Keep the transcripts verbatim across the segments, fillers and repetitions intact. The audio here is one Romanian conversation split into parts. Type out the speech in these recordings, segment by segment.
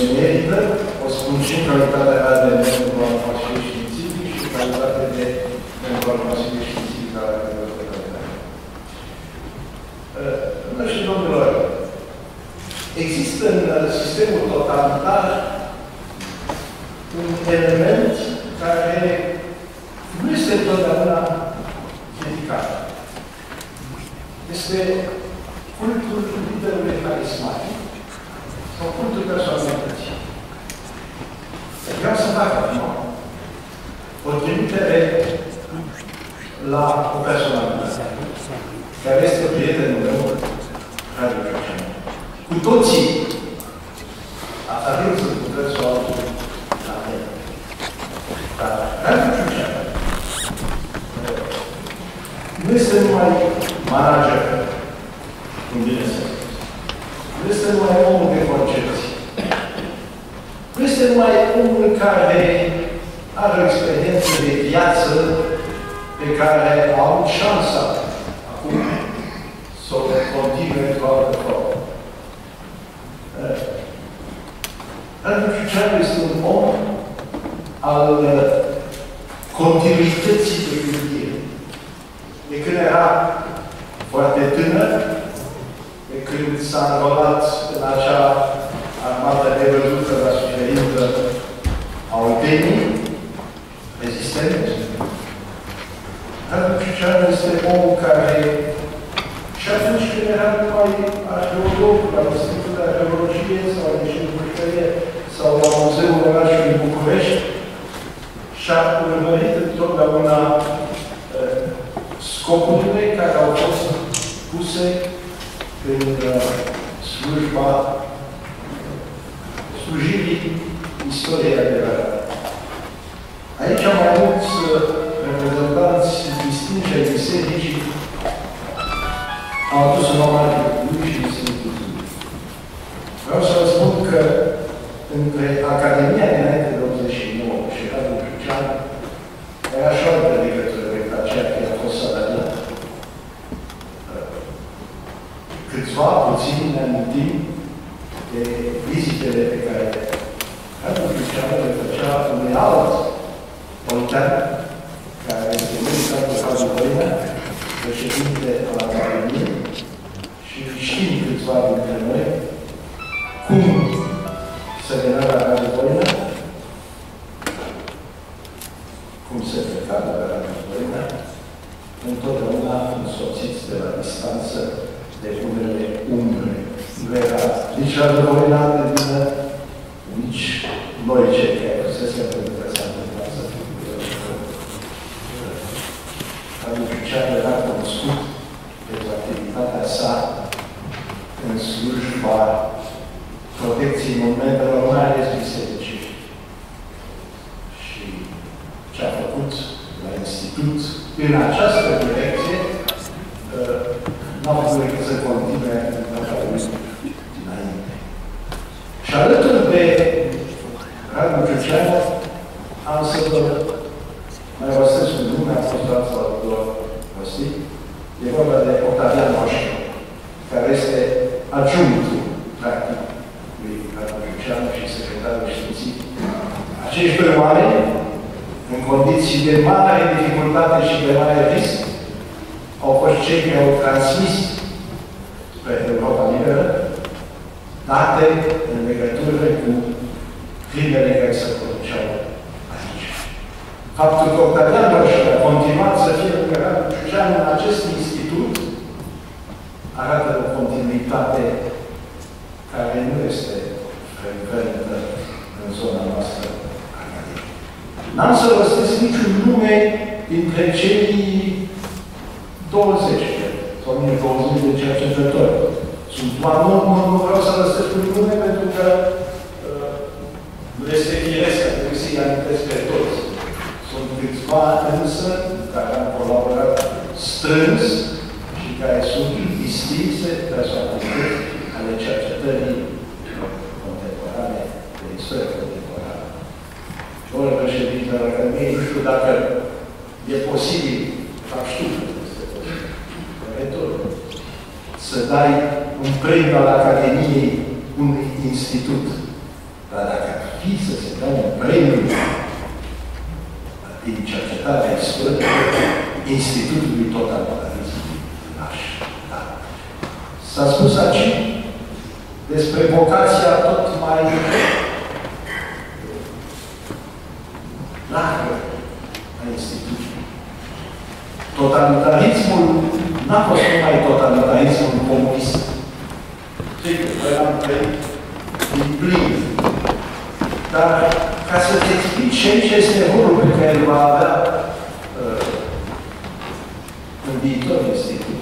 le merită, o spun și în calitatea aia de pentru al Consiliu Științific și în calitate de pentru al Consiliu Științific al Consiliului. Doamne și domnilor, există în sistemul totalitar un element care nu este întotdeauna criticat. Este cultul liderului carismatic sau cultul personalității. Vreau să fac acum o trimitere la o personalitate care este prietenul meu, Radul Ciuceanu. Cu toții ați ajuns să puteți o altă la mine. Dar Radul Ciuceanu nu este numai manager, cum bine se spune. Nu este numai omul de concepție. Nu este numai omul care are o experiență de viață pe care a avut șansa acum să o continue într-o altă formă. Radul Ciuceanu este un om al continuității de gândire. De când era foarte tânăr, de când s-a înrolat în acea armată nevăzută, dar suferintă a Oltenii, rezistente, Radul Ciuceanu este omul care, și atunci când era numai arheolog, la Institutul de Geologie sau la Institutul sau la Muzeul orașului București, și-a urmărit întotdeauna scopurile care au fost puse în uh, slujba slujirii istoriei adevărate. Aici am avut uh, reprezentanți distinși ai bisericii, au adus un om al lui și Sfântului. Vreau să vă spun că între Academia dinainte de optzeci și nouă și Radul Ciuceanu era așa o legătură decât aceea care a fost salariat. Câțiva puțin ne amintim de vizitele pe care Radul Ciuceanu le făcea unui alt oltean, care este ministrat de Cazul Doina, președinte al Academiei, și știm câțiva dintre noi cum se venea la Cazul Doina, cum se pleca la Cazul Doina, întotdeauna însoțiți de la distanță de unele umbre. Nu era nici la dominată dină, nici noi cei care pusesem pentru că s-a întâmplat să fie cu el. Radul Ciuceanu era cunoscut pentru activitatea sa în slujba protecției monumentelor mai ales bisericești. Și ce a făcut la Institut, în această direcție, n-au fost decât să continue în acest dinainte. Și alături de Radul Ciuceanu am să vă mai rostesc un nume, am fost dat sau două rostii. E vorba de Octavian Moșu, care este adjunctul, practic, lui Radul Ciuceanu și secretarul științific. Acești doi oameni, în condiții de mare dificultate și de mare risc, au fost cei care au transmis spre Europa liberă date în legătură cu crimele care se produceau aici. Faptul că Octavian Moșu a continuat să fie lucrat cu Ciuceanu în acest institut arată o continuitate care nu este frecventă în zona noastră academică. N-am să rostesc niciun nume dintre cei douăzeci sau douăzeci de cercetători. Sunt oameni, nu vreau să lăsesc un nume pentru că nu este firesc, că trebuie să-i amintesc pe toți. Sunt câțiva însă, care am colaborat strâns și care sunt distinse personalități ale cercetării contemporane, de istorie contemporană. Domnul președinte al Academiei, nu știu dacă e posibil, fac știu, să dai un premiu al Academiei unui institut. Dar dacă ar fi să se dea un premiu din cercetarea expertă Institutului Totalitarismului, aș da. S-a spus aici despre vocația tot mai largă a Institutului. Totalitarismul n-a fost numai totalitarismul comunist. Cei că eram trăit din plin. Dar ca să-ți explic ce este rolul pe care îl va avea uh, în viitor institut,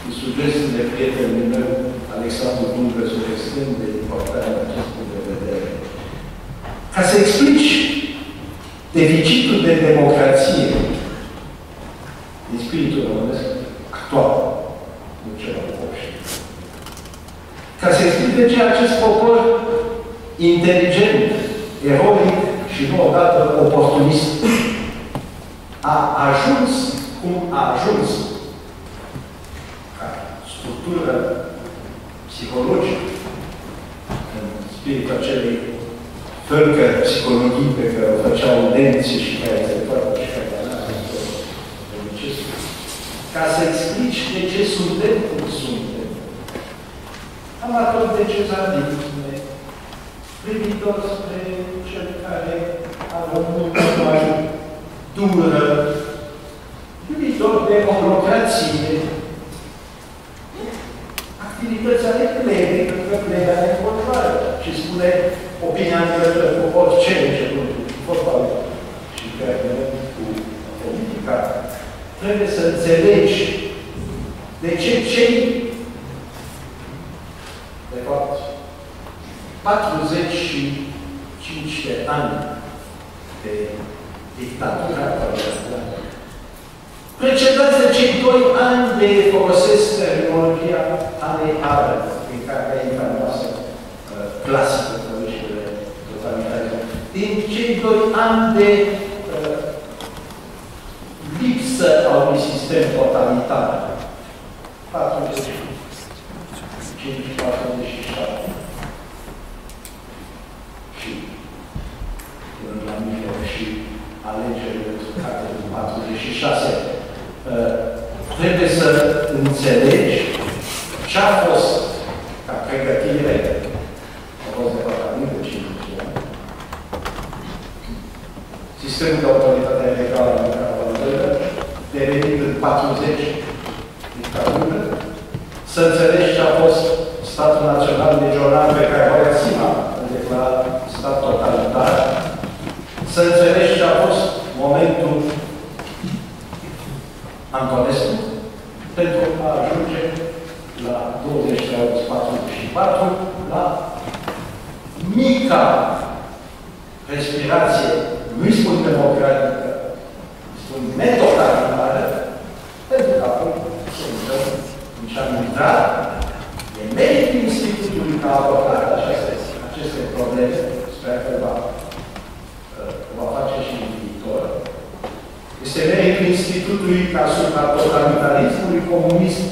cu sugestiile prietenului meu, Alexandru Dumnezeu, extrem de important în acest punct de vedere. Ca să explici deficitul de democrație din spiritul românesc actual, nu ceva poștă. Ca să explic de ce acest popor inteligent, eroic și nu odată oportunist a ajuns cum a ajuns ca structură psihologică în spiritul acelei fărcă psihologii pe care o făceau nemții și care se poate și care ca să explici de ce suntem cum suntem. Am atot de ce zadințime privitor spre cel care are o multă mai dură, privitor de monocrație, activități ale plenei, pentru că plenea ne încontrare și spune opinia noastră cu orice început, cu vorba și care cu politica. Trebuie să înțelegi de ce cei de fapt patruzeci și cinci de ani de dictatura parlamentară, precedați de cei doi ani de folosesc terminologia aneară, din care e intrămasă clasică de mișcările totalitare, din cei doi ani de lipsă a unui sistem totalitar. patruzeci și cinci patruzeci și șapte. Și până la mine și alegerile rezultate din patruzeci și șase. Uh, trebuie să înțelegi ce a fost ca pregătire. A fost de patruzeci și cinci de ani. Sistemul de autoritate legală devenind în patruzeci dictatură, să înțelegi ce a fost statul național regional pe care o Iațima a declarat stat totalitar, să înțelegi ce a fost momentul Antonescu pentru a ajunge la douăzeci și patru, la mica respirație, nu-i spun democratică, spun netotalitară, pentru că acum și-am intrat, e meritul Institutului ca avocat aceste probleme, sper că va, va face și în viitor. Este meritul Institutului ca asupra totalitarismului comunist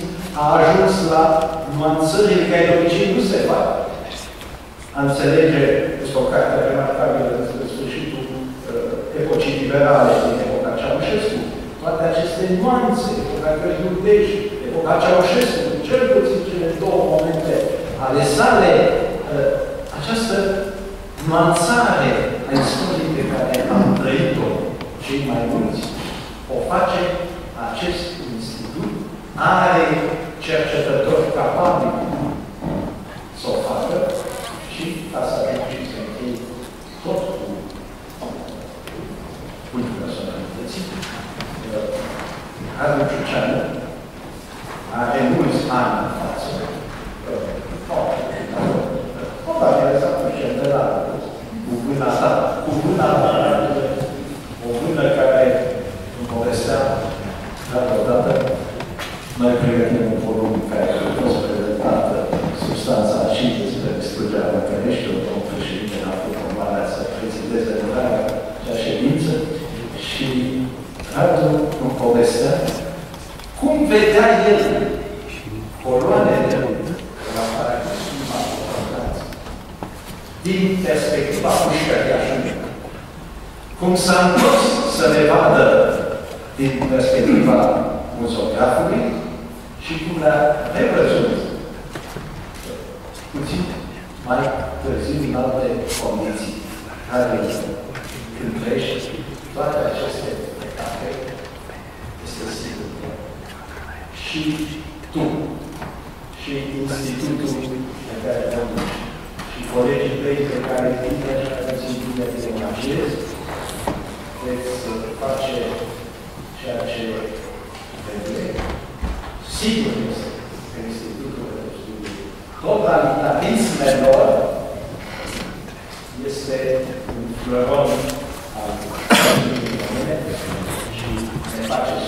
a ajuns la nuanțările care de obicei nu se fac. A înțelege, este o carte remarcabilă în sfârșitul epocii liberale din epoca Ceaușescu, toate aceste nuanțe, epoca Crăiurdești, epoca Ceaușescu, cel puțin cele două momente ale sale, această nuanțare a istoriei pe care am trăit-o cei mai mulți, o face acest institut, are cercetători capabili să o facă și ca să ajungem să închei tot cu cultul personalității. Radul Ciuceanu are mulți ani în față. O dată s-a pus și de la cu mâna sa, cu mâna mea, o mână care îmi povestea, dar odată noi pregătim un volum care a fost prezentată substanța și despre excluderea București, o domnul președinte a avut urmarea să prezideze urmarea acea ședință și Radul îmi povestea cum vedea el coloanele de la care sunt din perspectiva politică de așa. Cum s-a întors să ne vadă din perspectiva muzeografului și cum ne-a revăzut puțin mai târziu în alte condiții care întrești toate aceste etape este sigur. Și tu, și institutul pe care te-am dus, și colegii tăi pe care tine și care țin bine de imaginez, veți face ceea ce vedeți. Sigur este că Institutul de Studii Totalitarismelor este un flăron al Uniunii Române și ne face